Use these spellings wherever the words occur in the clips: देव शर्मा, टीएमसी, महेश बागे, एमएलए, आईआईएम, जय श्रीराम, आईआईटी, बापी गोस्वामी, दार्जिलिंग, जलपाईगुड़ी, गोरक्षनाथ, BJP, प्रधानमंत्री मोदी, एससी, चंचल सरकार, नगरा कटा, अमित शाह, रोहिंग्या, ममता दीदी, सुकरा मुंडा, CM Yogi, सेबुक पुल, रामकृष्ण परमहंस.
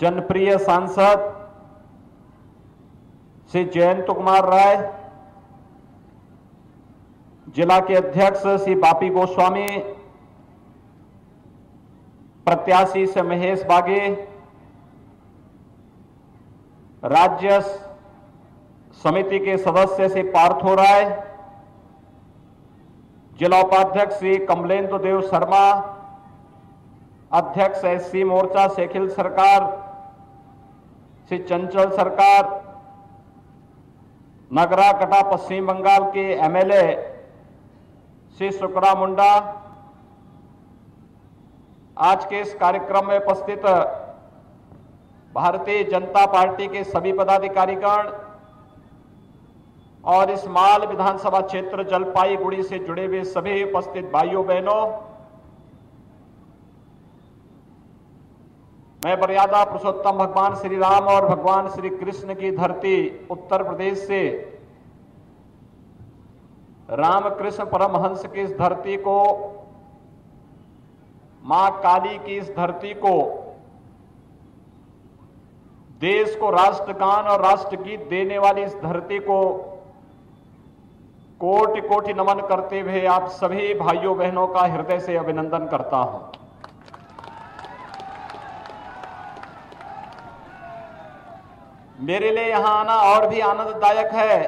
जनप्रिय सांसद श्री जयंत कुमार राय, जिला के अध्यक्ष श्री बापी गोस्वामी, प्रत्याशी से महेश बागे, राज्य समिति के सदस्य श्री पार्थो राय, जिला उपाध्यक्ष श्री कमलेन्द्र देव शर्मा, अध्यक्ष एससी मोर्चा शेखिल सरकार श्री चंचल सरकार, नगरा कटा पश्चिम बंगाल के एमएलए श्री सुकरा मुंडा। आज के इस कार्यक्रम में उपस्थित भारतीय जनता पार्टी के सभी पदाधिकारीगण और इस माल विधानसभा क्षेत्र जलपाईगुड़ी से जुड़े हुए सभी उपस्थित भाइयों बहनों, मैं मर्यादा पुरुषोत्तम भगवान श्री राम और भगवान श्री कृष्ण की धरती उत्तर प्रदेश से रामकृष्ण परमहंस की इस धरती को, मां काली की इस धरती को, देश को राष्ट्रगान और राष्ट्रगीत देने वाली इस धरती को कोटि कोटि नमन करते हुए आप सभी भाइयों बहनों का हृदय से अभिनंदन करता हूं। मेरे लिए यहां आना और भी आनंददायक है,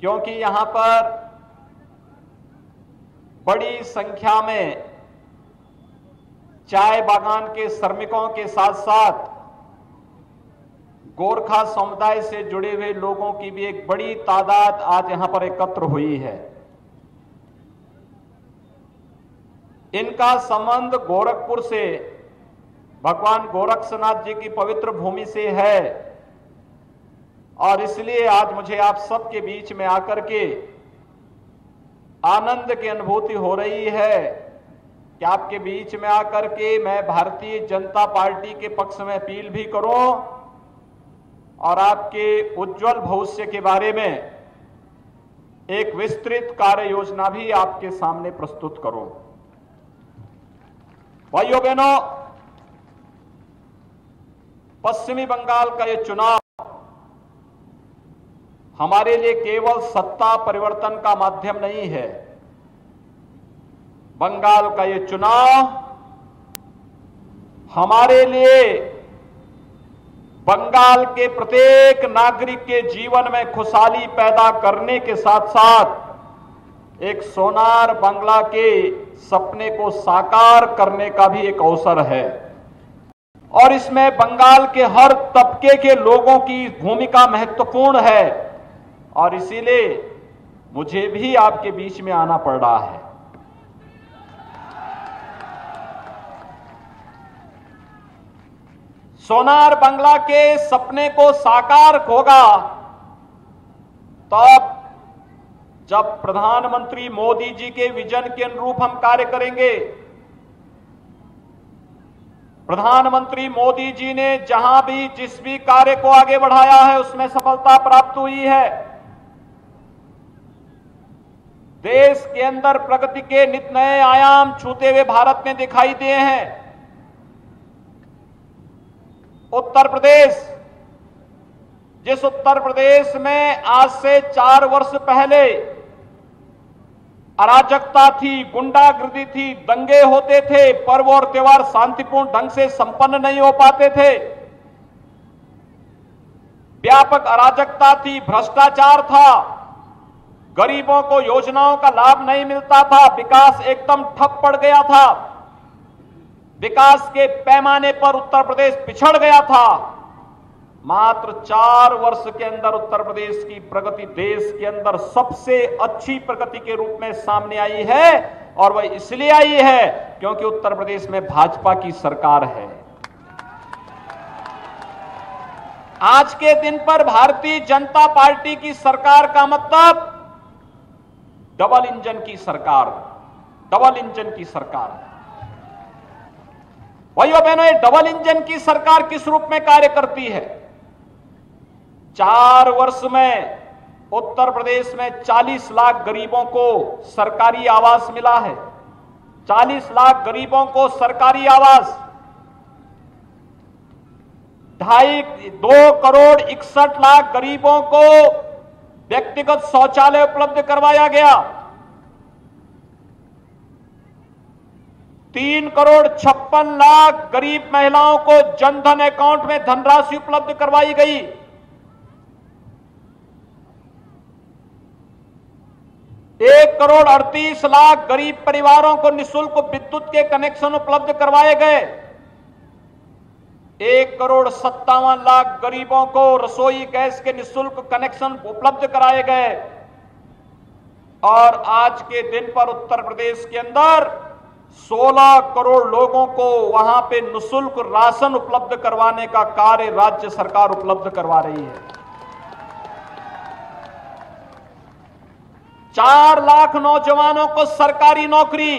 क्योंकि यहां पर बड़ी संख्या में चाय बागान के श्रमिकों के साथ साथ गोरखा समुदाय से जुड़े हुए लोगों की भी एक बड़ी तादाद आज यहां पर एकत्र हुई है। इनका संबंध गोरखपुर से, भगवान गोरक्षनाथ जी की पवित्र भूमि से है, और इसलिए आज मुझे आप सबके बीच में आकर के आनंद की अनुभूति हो रही है कि आपके बीच में आकर के मैं भारतीय जनता पार्टी के पक्ष में अपील भी करूं और आपके उज्जवल भविष्य के बारे में एक विस्तृत कार्य योजना भी आपके सामने प्रस्तुत करूं। भाइयों बहनों, पश्चिमी बंगाल का यह चुनाव हमारे लिए केवल सत्ता परिवर्तन का माध्यम नहीं है। बंगाल का यह चुनाव हमारे लिए बंगाल के प्रत्येक नागरिक के जीवन में खुशहाली पैदा करने के साथ साथ एक सोनार बांग्ला के सपने को साकार करने का भी एक अवसर है, और इसमें बंगाल के हर तबके के लोगों की भूमिका महत्वपूर्ण है, और इसीलिए मुझे भी आपके बीच में आना पड़ रहा है। सोनार बांग्ला के सपने को साकार होगा तब जब प्रधानमंत्री मोदी जी के विजन के अनुरूप हम कार्य करेंगे। प्रधानमंत्री मोदी जी ने जहां भी जिस भी कार्य को आगे बढ़ाया है उसमें सफलता प्राप्त हुई है। देश के अंदर प्रगति के नित नए आयाम छूते हुए भारत में दिखाई दिए हैं। उत्तर प्रदेश, जिस उत्तर प्रदेश में आज से 4 वर्ष पहले अराजकता थी, गुंडागर्दी थी, दंगे होते थे, पर्व और त्योहार शांतिपूर्ण ढंग से संपन्न नहीं हो पाते थे, व्यापक अराजकता थी, भ्रष्टाचार था, गरीबों को योजनाओं का लाभ नहीं मिलता था, विकास एकदम ठप पड़ गया था, विकास के पैमाने पर उत्तर प्रदेश पिछड़ गया था। मात्र 4 वर्ष के अंदर उत्तर प्रदेश की प्रगति देश के अंदर सबसे अच्छी प्रगति के रूप में सामने आई है, और वह इसलिए आई है क्योंकि उत्तर प्रदेश में भाजपा की सरकार है। आज के दिन पर भारतीय जनता पार्टी की सरकार का मतलब डबल इंजन की सरकार, डबल इंजन की सरकार। भाइयों बहनों, ये डबल इंजन की सरकार किस रूप में कार्य करती है? 4 वर्ष में उत्तर प्रदेश में 40 लाख गरीबों को सरकारी आवास मिला है। 40 लाख गरीबों को सरकारी आवास, 2 करोड़ 61 लाख गरीबों को व्यक्तिगत शौचालय उपलब्ध करवाया गया। 3 करोड़ 56 लाख गरीब महिलाओं को जनधन अकाउंट में धनराशि उपलब्ध करवाई गई। 1 करोड़ 38 लाख गरीब परिवारों को निःशुल्क विद्युत के कनेक्शन उपलब्ध करवाए गए। 1 करोड़ 57 लाख गरीबों को रसोई गैस के निःशुल्क कनेक्शन उपलब्ध कराए गए। और आज के दिन पर उत्तर प्रदेश के अंदर 16 करोड़ लोगों को वहां पे निःशुल्क राशन उपलब्ध करवाने का कार्य राज्य सरकार उपलब्ध करवा रही है। 4 लाख नौजवानों को सरकारी नौकरी,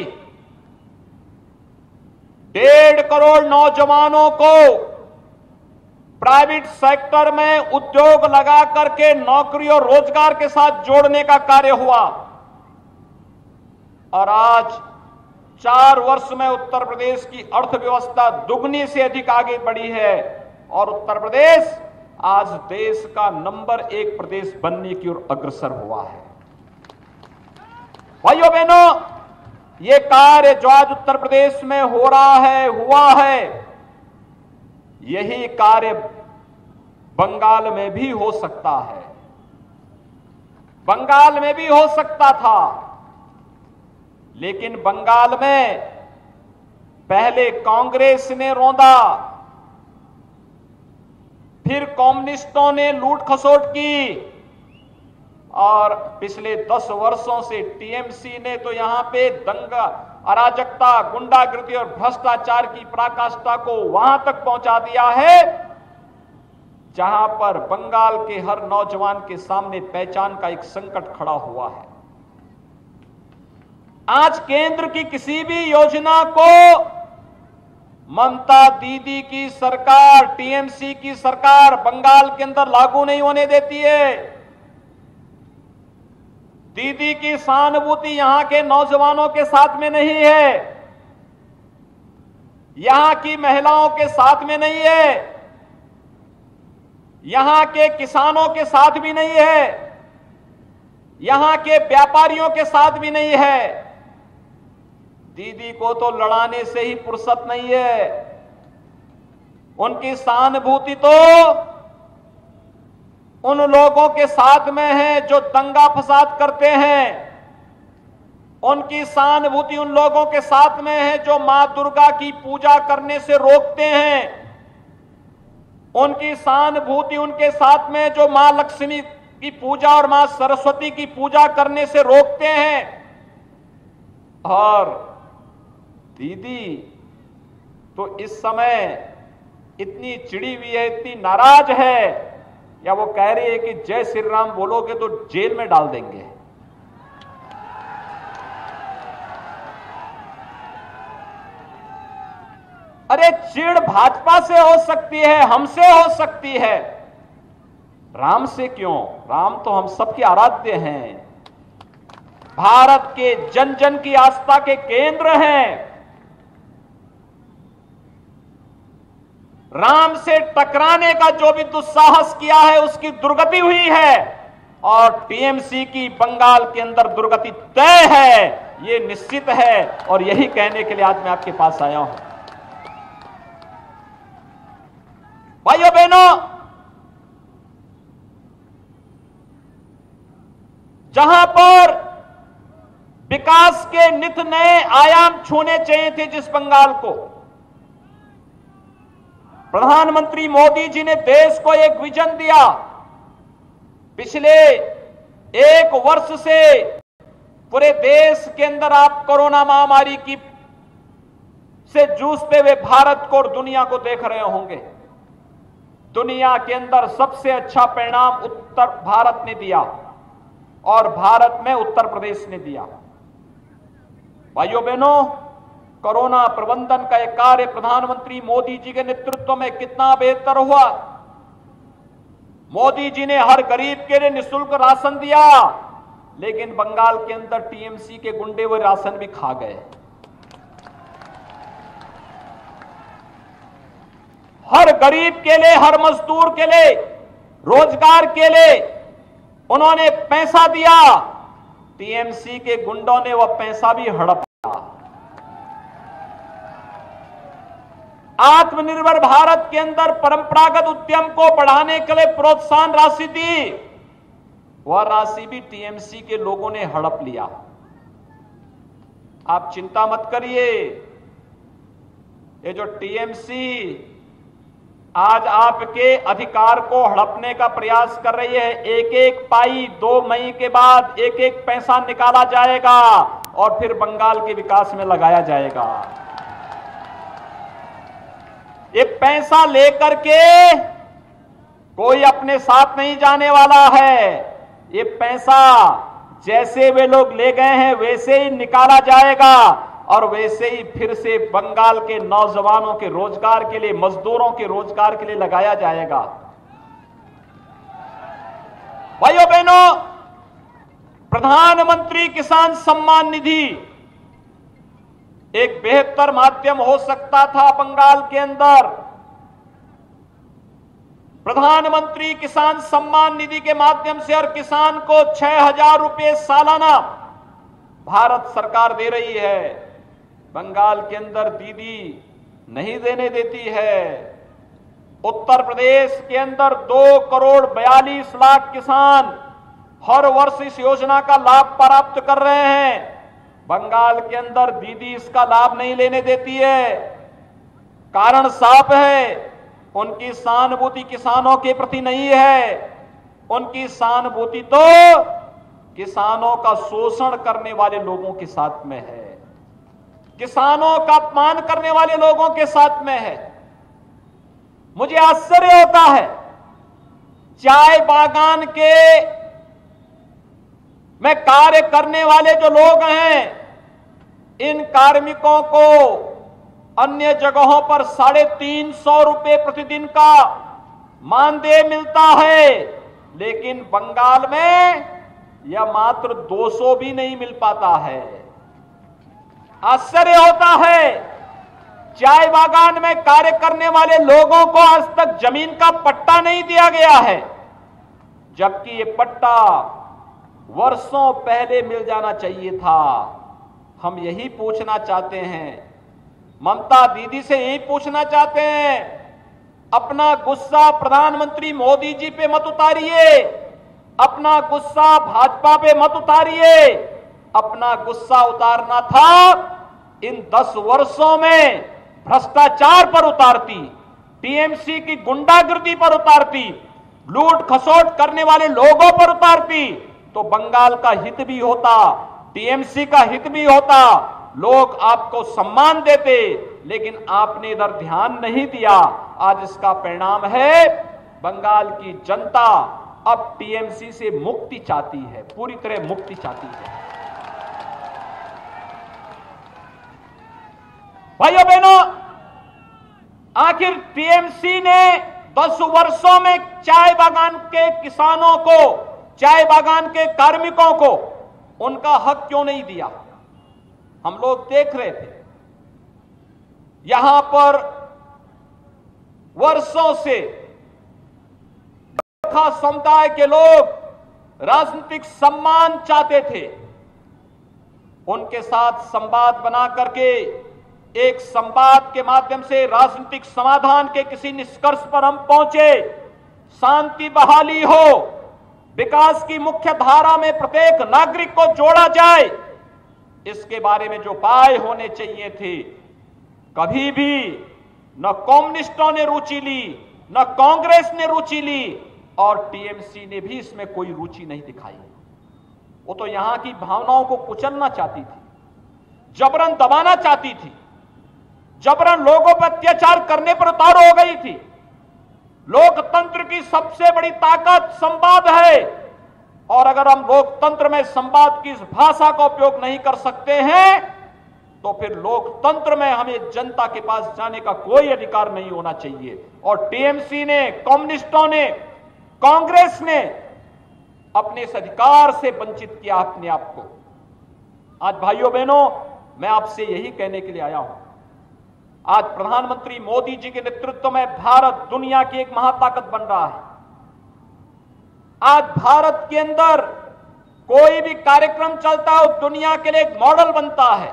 1.5 करोड़ नौजवानों को प्राइवेट सेक्टर में उद्योग लगा करके नौकरी और रोजगार के साथ जोड़ने का कार्य हुआ। और आज 4 वर्ष में उत्तर प्रदेश की अर्थव्यवस्था दुगनी से अधिक आगे बढ़ी है और उत्तर प्रदेश आज देश का नंबर 1 प्रदेश बनने की ओर अग्रसर हुआ है। भाइयों बहनों, ये कार्य जो आज उत्तर प्रदेश में हो रहा है, हुआ है, यही कार्य बंगाल में भी हो सकता है। बंगाल में भी हो सकता था, लेकिन बंगाल में पहले कांग्रेस ने रोंदा, फिर कम्युनिस्टों ने लूट खसोट की, और पिछले 10 वर्षों से टीएमसी ने तो यहां पे दंगा, अराजकता, गुंडागर्दी और भ्रष्टाचार की पराकाष्ठा को वहां तक पहुंचा दिया है जहां पर बंगाल के हर नौजवान के सामने पहचान का एक संकट खड़ा हुआ है। आज केंद्र की किसी भी योजना को ममता दीदी की सरकार, टीएमसी की सरकार बंगाल के अंदर लागू नहीं होने देती है। दीदी की सहानुभूति यहां के नौजवानों के साथ में नहीं है, यहां की महिलाओं के साथ में नहीं है, यहां के किसानों के साथ भी नहीं है, यहां के व्यापारियों के साथ भी नहीं है। दीदी को तो लड़ाने से ही फुर्सत नहीं है। उनकी सहानुभूति तो उन लोगों के साथ में है जो दंगा फसाद करते हैं, उनकी सहानुभूति उन लोगों के साथ में है जो मां दुर्गा की पूजा करने से रोकते हैं, उनकी सहानुभूति उनके साथ में जो मां लक्ष्मी की पूजा और मां सरस्वती की पूजा करने से रोकते हैं। और दीदी तो इस समय इतनी चिड़ी हुई है, इतनी नाराज है, या वो कह रही है कि जय श्री राम बोलोगे तो जेल में डाल देंगे। अरे चिड़ भाजपा से हो सकती है, हमसे हो सकती है, राम से क्यों? राम तो हम सबके आराध्य हैं, भारत के जन जन की आस्था के केंद्र हैं। राम से टकराने का जो भी दुस्साहस किया है उसकी दुर्गति हुई है और टीएमसी की बंगाल के अंदर दुर्गति तय है, ये निश्चित है। और यही कहने के लिए आज मैं आपके पास आया हूं। भाइयों बहनों, जहां पर विकास के नित नए आयाम छूने चाहिए थे, जिस बंगाल को प्रधानमंत्री मोदी जी ने देश को एक विजन दिया, पिछले 1 वर्ष से पूरे देश के अंदर आप कोरोना महामारी की से जूझते हुए भारत को और दुनिया को देख रहे होंगे। दुनिया के अंदर सबसे अच्छा परिणाम उत्तर भारत ने दिया और भारत में उत्तर प्रदेश ने दिया। भाइयों बहनों, कोरोना प्रबंधन का यह कार्य प्रधानमंत्री मोदी जी के नेतृत्व में कितना बेहतर हुआ। मोदी जी ने हर गरीब के लिए निःशुल्क राशन दिया, लेकिन बंगाल के अंदर टीएमसी के गुंडे वो राशन भी खा गए। हर गरीब के लिए, हर मजदूर के लिए, रोजगार के लिए उन्होंने पैसा दिया। टीएमसी के गुंडों ने वह पैसा भी हड़पा। आत्मनिर्भर भारत के अंदर परंपरागत उद्यम को बढ़ाने के लिए प्रोत्साहन राशि दी, वह राशि भी टीएमसी के लोगों ने हड़प लिया। आप चिंता मत करिए, ये जो टीएमसी आज आपके अधिकार को हड़पने का प्रयास कर रही है, एक एक पाई 2 मई के बाद एक एक पैसा निकाला जाएगा और फिर बंगाल के विकास में लगाया जाएगा। ये पैसा लेकर के कोई अपने साथ नहीं जाने वाला है। ये पैसा जैसे वे लोग ले गए हैं वैसे ही निकाला जाएगा और वैसे ही फिर से बंगाल के नौजवानों के रोजगार के लिए, मजदूरों के रोजगार के लिए लगाया जाएगा। भाइयों बहनों, प्रधानमंत्री किसान सम्मान निधि एक बेहतर माध्यम हो सकता था बंगाल के अंदर। प्रधानमंत्री किसान सम्मान निधि के माध्यम से हर किसान को 6,000 रुपये सालाना भारत सरकार दे रही है। बंगाल के अंदर दीदी नहीं देने देती है। उत्तर प्रदेश के अंदर 2,42,00,000 किसान हर वर्ष इस योजना का लाभ प्राप्त कर रहे हैं। बंगाल के अंदर दीदी इसका लाभ नहीं लेने देती है। कारण साफ है, उनकी सहानुभूति किसानों के प्रति नहीं है। उनकी सहानुभूति तो किसानों का शोषण करने वाले लोगों के साथ में है, किसानों का अपमान करने वाले लोगों के साथ में है। मुझे आश्चर्य होता है, चाय बागान के में कार्य करने वाले जो लोग हैं, इन कार्मिकों को अन्य जगहों पर 350 रुपये प्रतिदिन का मानदेय मिलता है, लेकिन बंगाल में यह मात्र 200 भी नहीं मिल पाता है। आश्चर्य होता है, चाय बागान में कार्य करने वाले लोगों को आज तक जमीन का पट्टा नहीं दिया गया है, जबकि ये पट्टा वर्षों पहले मिल जाना चाहिए था। हम यही पूछना चाहते हैं, ममता दीदी से यही पूछना चाहते हैं, अपना गुस्सा प्रधानमंत्री मोदी जी पे मत उतारिए, अपना गुस्सा भाजपा पे मत उतारिए। अपना गुस्सा उतारना था इन 10 वर्षों में भ्रष्टाचार पर उतारती, टीएमसी की गुंडागर्दी पर उतारती, लूट खसोट करने वाले लोगों पर उतारती, तो बंगाल का हित भी होता, टीएमसी का हित भी होता, लोग आपको सम्मान देते। लेकिन आपने इधर ध्यान नहीं दिया। आज इसका परिणाम है, बंगाल की जनता अब टीएमसी से मुक्ति चाहती है, पूरी तरह मुक्ति चाहती है। भाइयों बहनों, आखिर टीएमसी ने 10 वर्षों में चाय बागान के किसानों को, चाय बागान के कार्मिकों को उनका हक क्यों नहीं दिया? हम लोग देख रहे थे, यहां पर वर्षों से समुदाय के लोग राजनीतिक सम्मान चाहते थे। उनके साथ संवाद बना करके एक संवाद के माध्यम से राजनीतिक समाधान के किसी निष्कर्ष पर हम पहुंचे। शांति बहाली हो, विकास की मुख्य धारा में प्रत्येक नागरिक को जोड़ा जाए, इसके बारे में जो उपाय होने चाहिए थे, कभी भी न कम्युनिस्टों ने रुचि ली, न कांग्रेस ने रुचि ली और टीएमसी ने भी इसमें कोई रुचि नहीं दिखाई। वो तो यहां की भावनाओं को कुचलना चाहती थी, जबरन दबाना चाहती थी, जबरन लोगों पर अत्याचार करने पर उतारू हो गई थी। लोकतंत्र की सबसे बड़ी ताकत संवाद है और अगर हम लोकतंत्र में संवाद की इस भाषा का उपयोग नहीं कर सकते हैं तो फिर लोकतंत्र में हमें जनता के पास जाने का कोई अधिकार नहीं होना चाहिए। और टीएमसी ने, कम्युनिस्टों ने, कांग्रेस ने अपने इस अधिकार से वंचित किया अपने आप को। आज भाइयों बहनों, मैं आपसे यही कहने के लिए आया हूं, आज प्रधानमंत्री मोदी जी के नेतृत्व में भारत दुनिया की एक महाताकत बन रहा है। आज भारत के अंदर कोई भी कार्यक्रम चलता हो दुनिया के लिए एक मॉडल बनता है।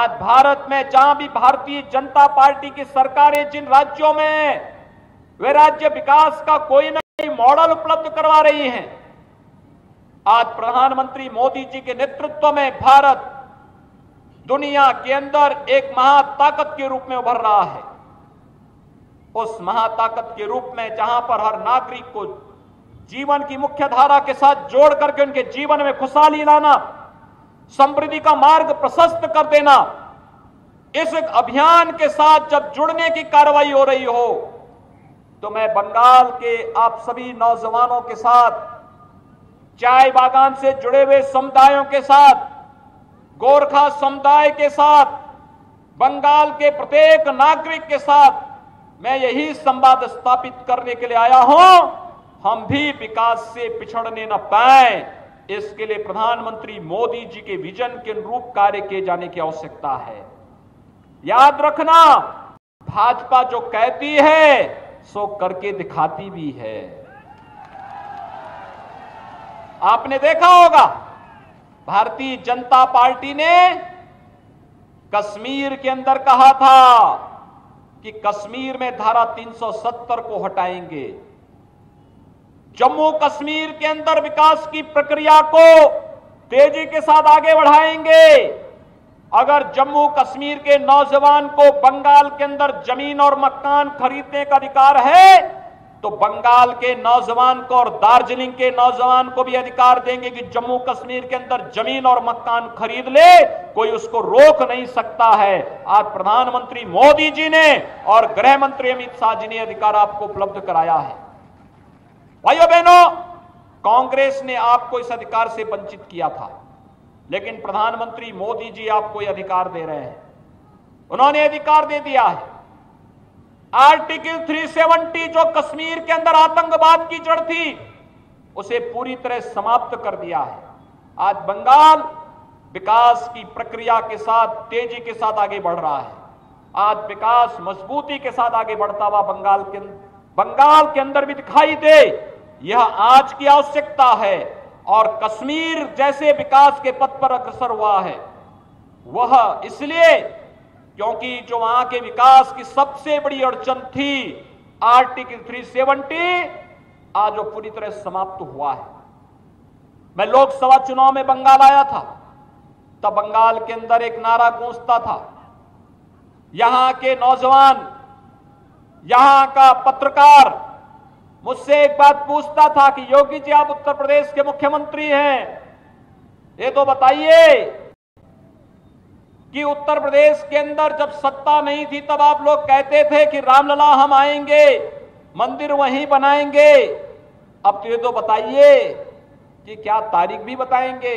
आज भारत में जहां भी भारतीय जनता पार्टी की सरकारें जिन राज्यों में वे राज्य विकास का कोई ना कोई मॉडल उपलब्ध करवा रही हैं, आज प्रधानमंत्री मोदी जी के नेतृत्व में भारत दुनिया के अंदर एक महाताकत के रूप में उभर रहा है। उस महाताकत के रूप में जहां पर हर नागरिक को जीवन की मुख्य धारा के साथ जोड़ करके उनके जीवन में खुशहाली लाना, समृद्धि का मार्ग प्रशस्त कर देना, इस अभियान के साथ जब जुड़ने की कार्रवाई हो रही हो, तो मैं बंगाल के आप सभी नौजवानों के साथ, चाय बागान से जुड़े हुए समुदायों के साथ, गोरखा समुदाय के साथ, बंगाल के प्रत्येक नागरिक के साथ मैं यही संवाद स्थापित करने के लिए आया हूं। हम भी विकास से पिछड़ने न पाए, इसके लिए प्रधानमंत्री मोदी जी के विजन के अनुरूप कार्य किए जाने की आवश्यकता है। याद रखना, भाजपा जो कहती है सो करके दिखाती भी है। आपने देखा होगा भारतीय जनता पार्टी ने कश्मीर के अंदर कहा था कि कश्मीर में धारा 370 को हटाएंगे, जम्मू कश्मीर के अंदर विकास की प्रक्रिया को तेजी के साथ आगे बढ़ाएंगे। अगर जम्मू कश्मीर के नौजवान को बंगाल के अंदर जमीन और मकान खरीदने का अधिकार है, तो बंगाल के नौजवान को और दार्जिलिंग के नौजवान को भी अधिकार देंगे कि जम्मू कश्मीर के अंदर जमीन और मकान खरीद ले, कोई उसको रोक नहीं सकता है। आज प्रधानमंत्री मोदी जी ने और गृह मंत्री अमित शाह जी ने अधिकार आपको उपलब्ध कराया है। भाइयों बहनों, कांग्रेस ने आपको इस अधिकार से वंचित किया था, लेकिन प्रधानमंत्री मोदी जी आपको यह अधिकार दे रहे हैं। उन्होंने अधिकार दे दिया है। आर्टिकल 370 जो कश्मीर के अंदर आतंकवाद की जड़ थी, उसे पूरी तरह समाप्त कर दिया है। आज बंगाल विकास की प्रक्रिया के साथ तेजी के साथ आगे बढ़ रहा है। आज विकास मजबूती के साथ आगे बढ़ता हुआ बंगाल के अंदर भी दिखाई दे, यह आज की आवश्यकता है। और कश्मीर जैसे विकास के पथ पर अग्रसर हुआ है, वह इसलिए क्योंकि जो वहां के विकास की सबसे बड़ी अड़चन थी, आर्टिकल 370, आज वो पूरी तरह समाप्त हुआ है। मैं लोकसभा चुनाव में बंगाल आया था, तब बंगाल के अंदर एक नारा गूंजता था। यहां के नौजवान, यहां का पत्रकार मुझसे एक बात पूछता था कि योगी जी आप उत्तर प्रदेश के मुख्यमंत्री हैं, ये तो बताइए कि उत्तर प्रदेश के अंदर जब सत्ता नहीं थी तब आप लोग कहते थे कि रामलला हम आएंगे, मंदिर वहीं बनाएंगे, अब तो ये तो बताइए कि क्या तारीख भी बताएंगे।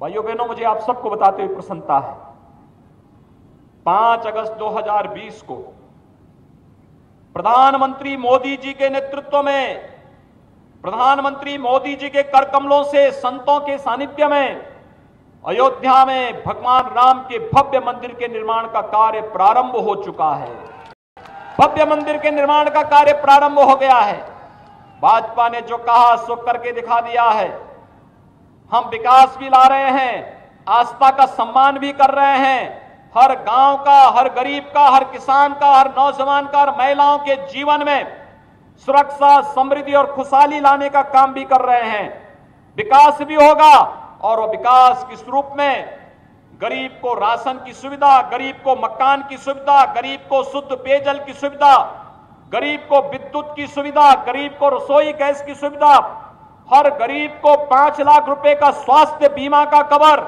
भाइयों बहनों, मुझे आप सबको बताते हुए प्रसन्नता है, 5 अगस्त 2020 को प्रधानमंत्री मोदी जी के नेतृत्व में, प्रधानमंत्री मोदी जी के करकमलों से, संतों के सानिध्य में अयोध्या में भगवान राम के भव्य मंदिर के निर्माण का कार्य प्रारंभ हो चुका है। भव्य मंदिर के निर्माण का कार्य प्रारंभ हो गया है। भाजपा ने जो कहा सो करके दिखा दिया है। हम विकास भी ला रहे हैं, आस्था का सम्मान भी कर रहे हैं, हर गांव का, हर गरीब का, हर किसान का, हर नौजवान का, हर महिलाओं के जीवन में सुरक्षा, समृद्धि और खुशहाली लाने का काम भी कर रहे हैं। विकास भी होगा और वह विकास के स्वरूप में गरीब को राशन की सुविधा, गरीब को मकान की सुविधा, गरीब को शुद्ध पेयजल की सुविधा, गरीब को विद्युत की सुविधा, गरीब को रसोई गैस की सुविधा, हर गरीब को 5 लाख रुपए का स्वास्थ्य बीमा का कवर,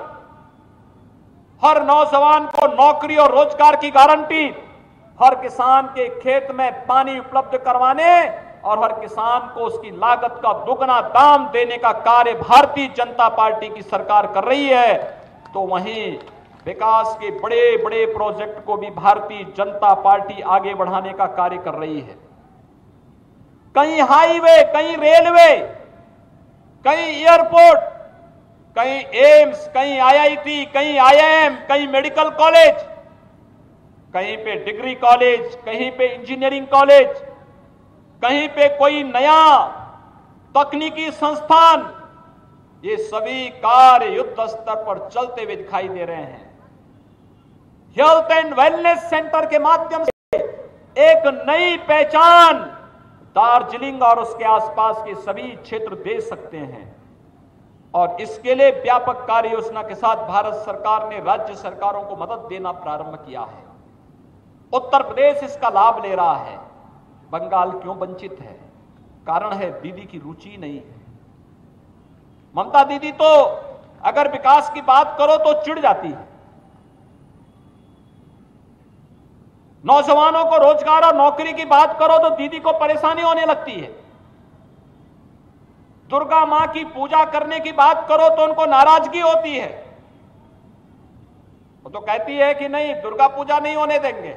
हर नौजवान को नौकरी और रोजगार की गारंटी, हर किसान के खेत में पानी उपलब्ध करवाने और हर किसान को उसकी लागत का दुगना दाम देने का कार्य भारतीय जनता पार्टी की सरकार कर रही है। तो वहीं विकास के बड़े बड़े प्रोजेक्ट को भी भारतीय जनता पार्टी आगे बढ़ाने का कार्य कर रही है। कहीं हाईवे, कहीं रेलवे, कहीं एयरपोर्ट, कहीं एम्स, कहीं आईआईटी, कहीं आईआईएम, कहीं मेडिकल कॉलेज, कहीं पे डिग्री कॉलेज, कहीं पे इंजीनियरिंग कॉलेज, कहीं पे कोई नया तकनीकी संस्थान, ये सभी कार्य युद्ध स्तर पर चलते हुए दिखाई दे रहे हैं। हेल्थ एंड वेलनेस सेंटर के माध्यम से एक नई पहचान दार्जिलिंग और उसके आसपास के सभी क्षेत्र दे सकते हैं और इसके लिए व्यापक कार्य योजना के साथ भारत सरकार ने राज्य सरकारों को मदद देना प्रारंभ किया है। उत्तर प्रदेश इसका लाभ ले रहा है, बंगाल क्यों वंचित है? कारण है दीदी की रुचि नहीं है। ममता दीदी तो अगर विकास की बात करो तो चिढ़ जाती है। नौजवानों को रोजगार और नौकरी की बात करो तो दीदी को परेशानी होने लगती है। दुर्गा मां की पूजा करने की बात करो तो उनको नाराजगी होती है। वो तो कहती है कि नहीं, दुर्गा पूजा नहीं होने देंगे।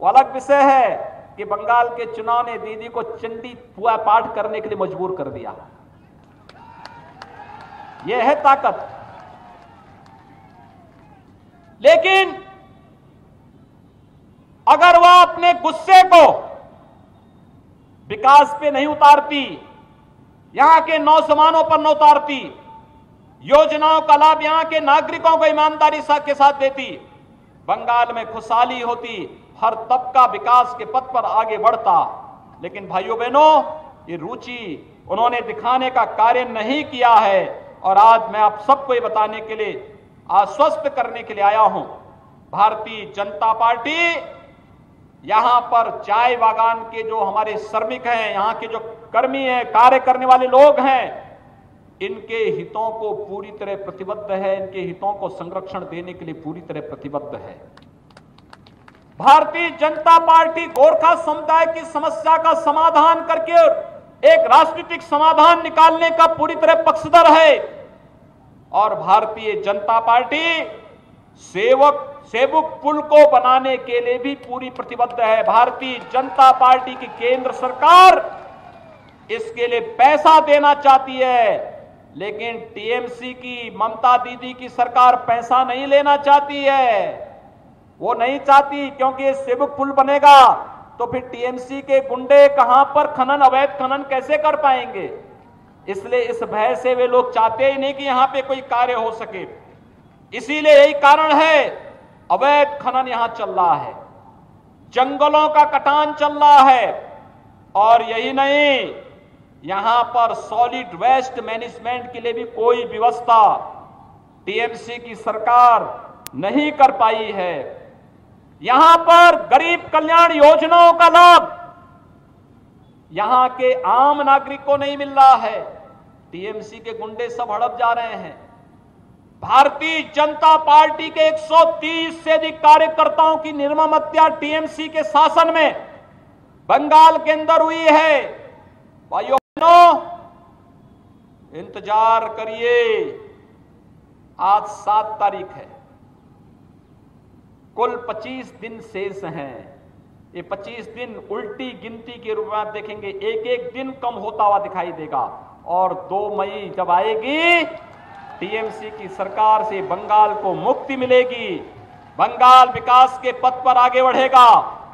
वो अलग विषय है कि बंगाल के चुनाव ने दीदी को चंडी पूजा पाठ करने के लिए मजबूर कर दिया। यह है ताकत। लेकिन अगर वह अपने गुस्से को विकास पे नहीं उतारती, यहां के नौजवानों पर न उतारती, योजनाओं का लाभ यहां के नागरिकों को ईमानदारी के साथ देती, बंगाल में खुशहाली होती, हर तबका विकास के पथ पर आगे बढ़ता। लेकिन भाइयों बहनों, ये रुचि उन्होंने दिखाने का कार्य नहीं किया है और आज मैं आप सबको ये बताने के लिए, आश्वस्त करने के लिए आया हूं, भारतीय जनता पार्टी यहां पर चाय बागान के जो हमारे श्रमिक हैं, यहां के जो कर्मी हैं, कार्य करने वाले लोग हैं, इनके हितों को पूरी तरह प्रतिबद्ध है, इनके हितों को संरक्षण देने के लिए पूरी तरह प्रतिबद्ध है। भारतीय जनता पार्टी गोरखा समुदाय की समस्या का समाधान करके एक राजनीतिक समाधान निकालने का पूरी तरह पक्षधर है और भारतीय जनता पार्टी सेबुक पुल को बनाने के लिए भी पूरी प्रतिबद्ध है। भारतीय जनता पार्टी की केंद्र सरकार इसके लिए पैसा देना चाहती है, लेकिन टीएमसी की ममता दीदी की सरकार पैसा नहीं लेना चाहती है। वो नहीं चाहती, क्योंकि सेबुक पुल बनेगा तो फिर टीएमसी के गुंडे कहां पर खनन, अवैध खनन कैसे कर पाएंगे? इसलिए इस भय से वे लोग चाहते ही नहीं कि यहां पे कोई कार्य हो सके। इसीलिए यही कारण है अवैध खनन यहां चल रहा है, जंगलों का कटान चल रहा है। और यही नहीं, यहां पर सॉलिड वेस्ट मैनेजमेंट के लिए भी कोई व्यवस्था टीएमसी की सरकार नहीं कर पाई है। यहां पर गरीब कल्याण योजनाओं का लाभ यहां के आम नागरिक को नहीं मिल रहा है, टीएमसी के गुंडे सब हड़प जा रहे हैं। भारतीय जनता पार्टी के 130 से अधिक कार्यकर्ताओं की निर्मम हत्या टीएमसी के शासन में बंगाल के अंदर हुई है। भाइयों बहनों, इंतजार करिए, आज 7 तारीख है, कुल 25 दिन शेष हैं। ये 25 दिन उल्टी गिनती के रूप में आप देखेंगे, एक एक दिन कम होता हुआ दिखाई देगा और 2 मई जब आएगी, टीएमसी की सरकार से बंगाल को मुक्ति मिलेगी, बंगाल विकास के पथ पर आगे बढ़ेगा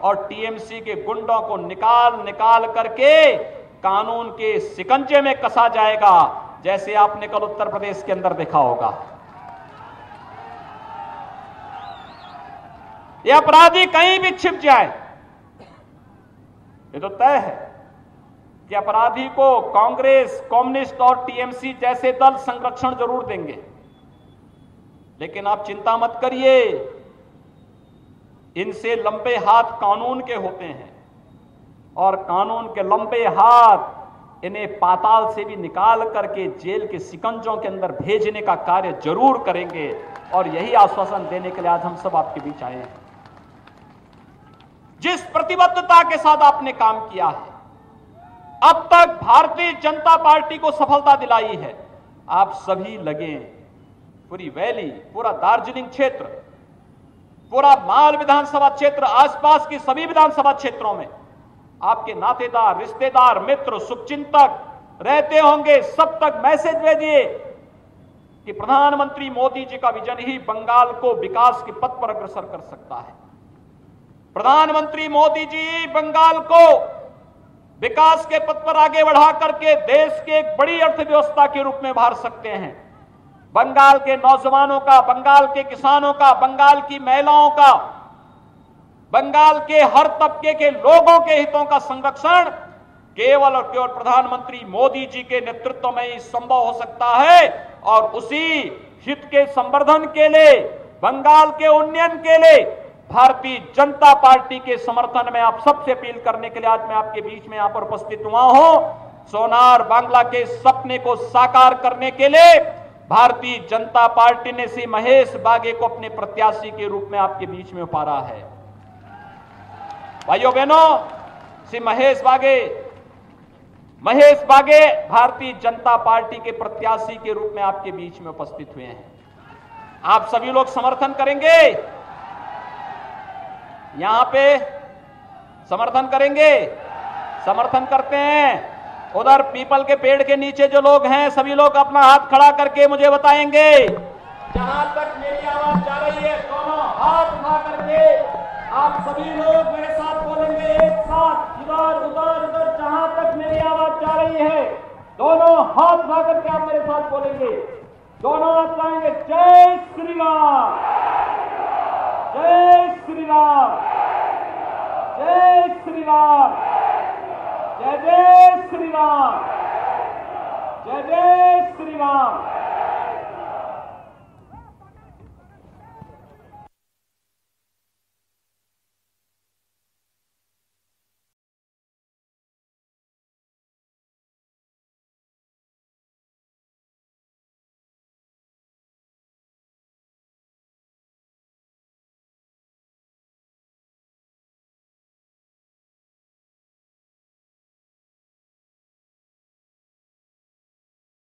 और टीएमसी के गुंडों को निकाल करके कानून के शिकंजे में कसा जाएगा, जैसे आपने कल उत्तर प्रदेश के अंदर देखा होगा। ये अपराधी कहीं भी छिप जाए, ये तो तय है कि अपराधी को कांग्रेस, कम्युनिस्ट और टीएमसी जैसे दल संरक्षण जरूर देंगे। लेकिन आप चिंता मत करिए, इनसे लंबे हाथ कानून के होते हैं और कानून के लंबे हाथ इन्हें पाताल से भी निकाल करके जेल के शिकंजों के अंदर भेजने का कार्य जरूर करेंगे और यही आश्वासन देने के लिए आज हम सब आपके बीच आए हैं। जिस प्रतिबद्धता के साथ आपने काम किया है, अब तक भारतीय जनता पार्टी को सफलता दिलाई है, आप सभी लगे, पूरी वैली, पूरा दार्जिलिंग क्षेत्र, पूरा माल विधानसभा क्षेत्र, आसपास की सभी विधानसभा क्षेत्रों में आपके नातेदार, रिश्तेदार, मित्र, शुभचिंतक रहते होंगे, सब तक मैसेज भेजिए कि प्रधानमंत्री मोदी जी का विजन ही बंगाल को विकास के पथ पर अग्रसर कर सकता है। प्रधानमंत्री मोदी जी बंगाल को विकास के पथ पर आगे बढ़ा करके देश के एक बड़ी अर्थव्यवस्था के रूप में उभार सकते हैं। बंगाल के नौजवानों का, बंगाल के किसानों का, बंगाल की महिलाओं का, बंगाल के हर तबके के लोगों के हितों का संरक्षण केवल और केवल प्रधानमंत्री मोदी जी के नेतृत्व में ही संभव हो सकता है। और उसी हित के संवर्धन के लिए, बंगाल के उन्नयन के लिए भारतीय जनता पार्टी के समर्थन में आप सबसे अपील करने के लिए आज मैं आपके बीच में यहां पर उपस्थित हुआ हूं। सोनार बांग्ला के सपने को साकार करने के लिए भारतीय जनता पार्टी ने श्री महेश बागे को अपने प्रत्याशी के रूप में आपके बीच में उतारा है। भाइयों बहनों, श्री महेश बागे भारतीय जनता पार्टी के प्रत्याशी के रूप में आपके बीच में उपस्थित हुए हैं। आप सभी लोग समर्थन करेंगे? यहां पे समर्थन करेंगे? समर्थन करते हैं? उधर पीपल के पेड़ के नीचे जो लोग हैं सभी लोग अपना हाथ खड़ा करके मुझे बताएंगे। जहां तक मेरी आवाज जा रही है दोनों हाथ उठा करके आप सभी लोग मेरे साथ बोलेंगे, एक साथ, इधर उधर उधर, जहां तक मेरी आवाज जा रही है दोनों हाथ उठा करके आप मेरे साथ बोलेंगे, दोनों हाथ लाएंगे। जय श्री राम, जय श्री राम, जय श्री राम, जय जय श्री राम, जय जय श्री राम।